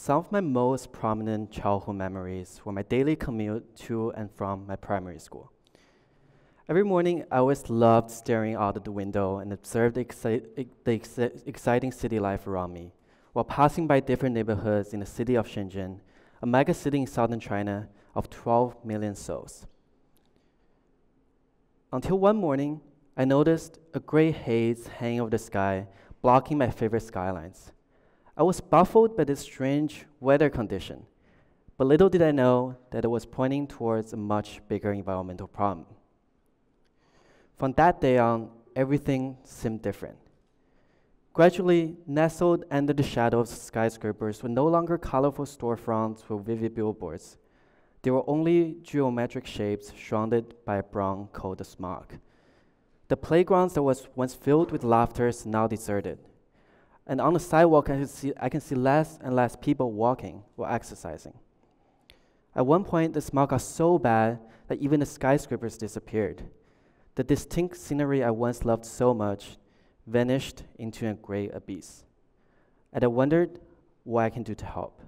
Some of my most prominent childhood memories were my daily commute to and from my primary school. Every morning, I always loved staring out of the window and observed the exciting city life around me. While passing by different neighborhoods in the city of Shenzhen, a mega city in southern China of 12 million souls. Until one morning, I noticed a gray haze hanging over the sky, blocking my favorite skylines. I was baffled by this strange weather condition, but little did I know that it was pointing towards a much bigger environmental problem. From that day on, everything seemed different. Gradually, nestled under the shadow of skyscrapers were no longer colorful storefronts with vivid billboards. They were only geometric shapes surrounded by a brown coat of smog. The playgrounds that was once filled with laughter is now deserted. And on the sidewalk, I can see less and less people walking or exercising. At one point, the smog got so bad that even the skyscrapers disappeared. The distinct scenery I once loved so much vanished into a gray abyss. And I wondered what I can do to help.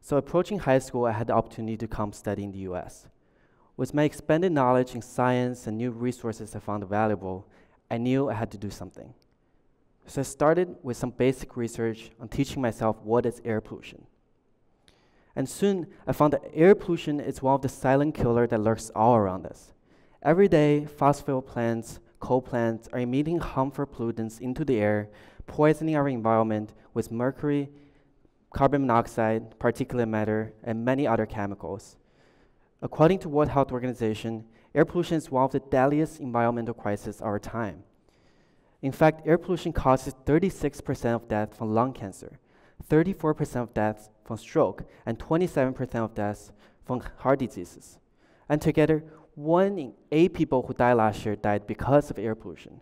So approaching high school, I had the opportunity to come study in the US. With my expanded knowledge in science and new resources I found valuable, I knew I had to do something. So I started with some basic research on teaching myself what is air pollution. And soon, I found that air pollution is one of the silent killers that lurks all around us. Every day, fossil fuel plants, coal plants are emitting harmful pollutants into the air, poisoning our environment with mercury, carbon monoxide, particulate matter, and many other chemicals. According to World Health Organization, air pollution is one of the deadliest environmental crises of our time. In fact, air pollution causes 36% of deaths from lung cancer, 34% of deaths from stroke, and 27% of deaths from heart diseases. And together, 1 in 8 people who died last year died because of air pollution.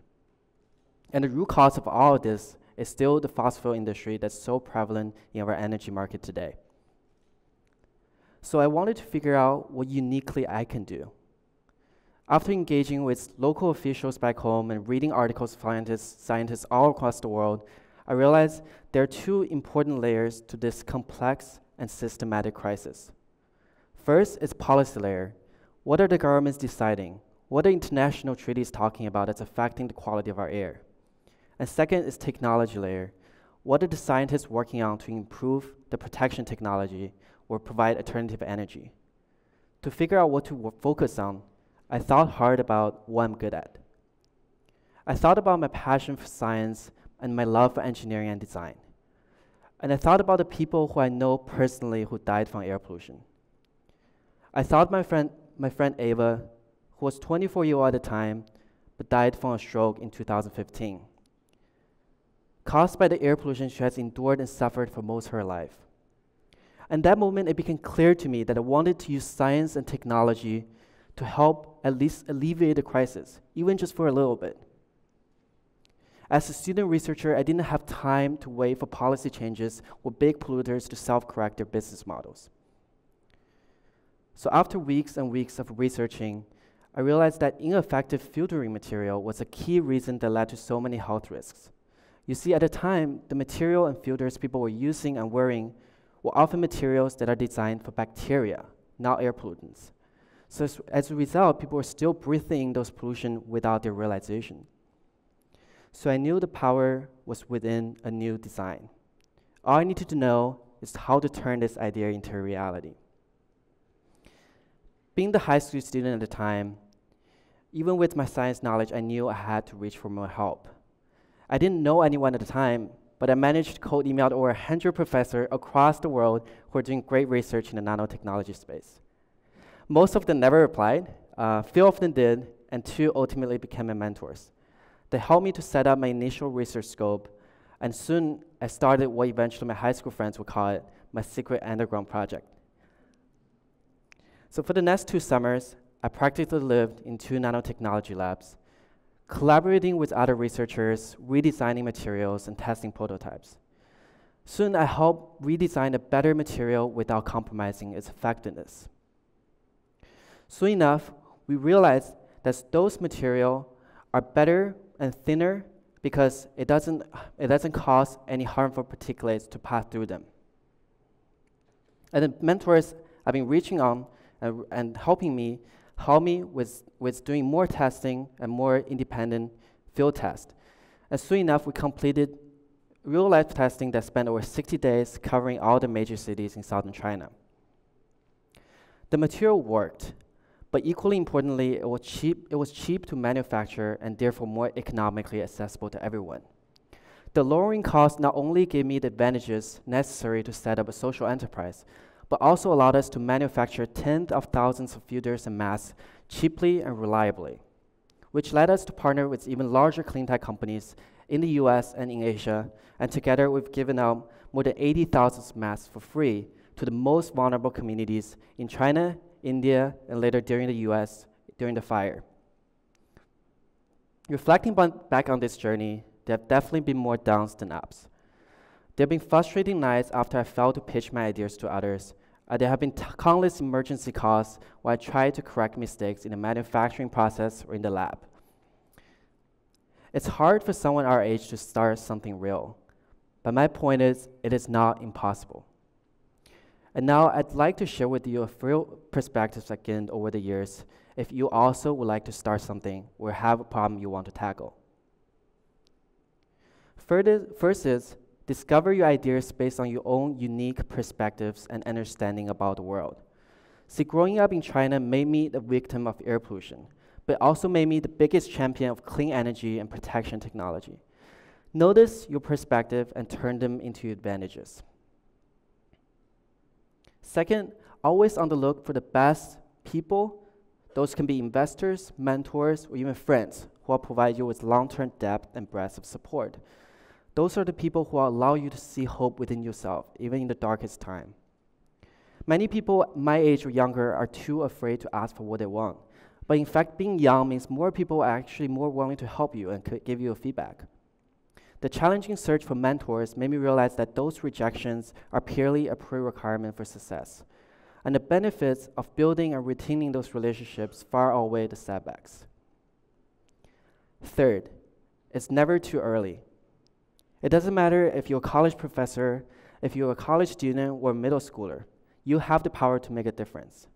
And the root cause of all of this is still the fossil fuel industry that's so prevalent in our energy market today. So I wanted to figure out what uniquely I can do. After engaging with local officials back home and reading articles from scientists all across the world, I realized there are two important layers to this complex and systematic crisis. First is policy layer. What are the governments deciding? What are international treaties talking about that's affecting the quality of our air? And second is technology layer. What are the scientists working on to improve the protection technology or provide alternative energy? To figure out what to focus on, I thought hard about what I'm good at. I thought about my passion for science and my love for engineering and design. And I thought about the people who I know personally who died from air pollution. I thought my friend Ava, who was 24 years old at the time, but died from a stroke in 2015. Caused by the air pollution she has endured and suffered for most of her life. And that moment, it became clear to me that I wanted to use science and technology to help at least alleviate the crisis, even just for a little bit. As a student researcher, I didn't have time to wait for policy changes or big polluters to self-correct their business models. So after weeks and weeks of researching, I realized that ineffective filtering material was a key reason that led to so many health risks. You see, at the time, the material and filters people were using and wearing were often materials that are designed for bacteria, not air pollutants. So as a result, people were still breathing those pollution without their realization. So I knew the power was within a new design. All I needed to know is how to turn this idea into a reality. Being the high school student at the time, even with my science knowledge, I knew I had to reach for more help. I didn't know anyone at the time, but I managed to cold email over 100 professors across the world who are doing great research in the nanotechnology space. Most of them never replied, few of them did, and two ultimately became my mentors. They helped me to set up my initial research scope, and soon I started what eventually my high school friends would call it my secret underground project. So for the next 2 summers, I practically lived in 2 nanotechnology labs, collaborating with other researchers, redesigning materials, and testing prototypes. Soon, I helped redesign a better material without compromising its effectiveness. Soon enough, we realized that those materials are better and thinner because it doesn't cause any harmful particulates to pass through them. And the mentors have been reaching on and helping me, with doing more testing and more independent field tests. And soon enough, we completed real-life testing that spent over 60 days covering all the major cities in southern China. The material worked, but equally importantly, it was cheap to manufacture and therefore more economically accessible to everyone. The lowering cost not only gave me the advantages necessary to set up a social enterprise, but also allowed us to manufacture tens of thousands of filters and masks cheaply and reliably, which led us to partner with even larger cleantech companies in the US and in Asia, and together we've given out more than 80,000 masks for free to the most vulnerable communities in China, India, and later during the US during the fire. Reflecting back on this journey, there have definitely been more downs than ups. There have been frustrating nights after I failed to pitch my ideas to others. There have been countless emergency calls where I tried to correct mistakes in the manufacturing process or in the lab. It's hard for someone our age to start something real, but my point is, it is not impossible. And now I'd like to share with you a few perspectives I gained over the years if you also would like to start something or have a problem you want to tackle. First is, discover your ideas based on your own unique perspectives and understanding about the world. See, growing up in China made me the victim of air pollution, but also made me the biggest champion of clean energy and protection technology. Notice your perspective and turn them into advantages. Second, always on the look for the best people. Those can be investors, mentors, or even friends who will provide you with long-term depth and breadth of support. Those are the people who will allow you to see hope within yourself, even in the darkest time. Many people my age or younger are too afraid to ask for what they want. But in fact, being young means more people are actually more willing to help you and could give you feedback. The challenging search for mentors made me realize that those rejections are purely a pre-requirement for success. And the benefits of building and retaining those relationships far outweigh the setbacks. Third, it's never too early. It doesn't matter if you're a college professor, if you're a college student or a middle schooler, you have the power to make a difference.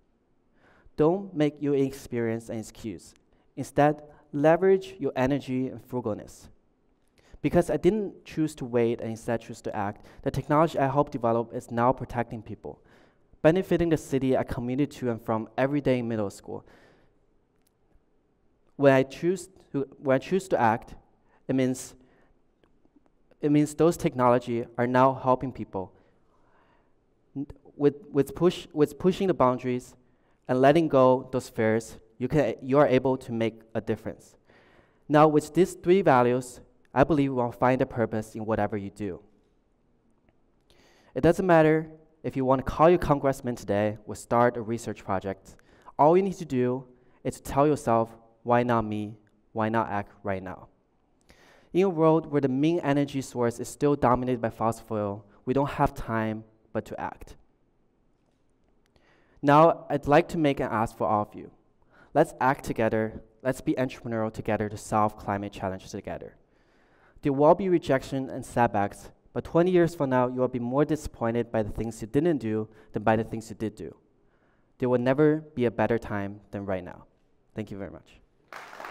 Don't make your inexperience an excuse. Instead, leverage your energy and frugalness. Because I didn't choose to wait and instead choose to act, the technology I helped develop is now protecting people, benefiting the city I commuted to and from every day in middle school. When I choose to act, it means those technology are now helping people with pushing the boundaries and letting go those fears. You are able to make a difference. Now, with these three values, I believe we'll find a purpose in whatever you do. It doesn't matter if you want to call your congressman today or start a research project. All you need to do is to tell yourself, why not me? Why not act right now? In a world where the main energy source is still dominated by fossil fuel, we don't have time but to act. Now, I'd like to make an ask for all of you. Let's act together. Let's be entrepreneurial together to solve climate challenges together. There will be rejection and setbacks, but 20 years from now, you will be more disappointed by the things you didn't do than by the things you did do. There will never be a better time than right now. Thank you very much.